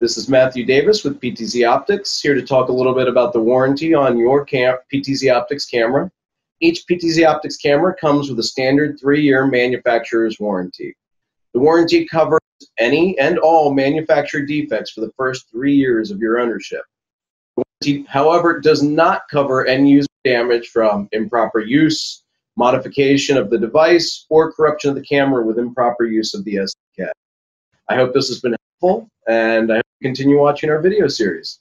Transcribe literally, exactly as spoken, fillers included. This is Matthew Davis with P T Z Optics, here to talk a little bit about the warranty on your cam P T Z Optics camera. Each P T Z Optics camera comes with a standard three year manufacturer's warranty. The warranty covers any and all manufacturer defects for the first three years of your ownership. The warranty, however, does not cover end-user damage from improper use, modification of the device, or corruption of the camera with improper use of the S D K. I hope this has been helpful, and I hope you continue watching our video series.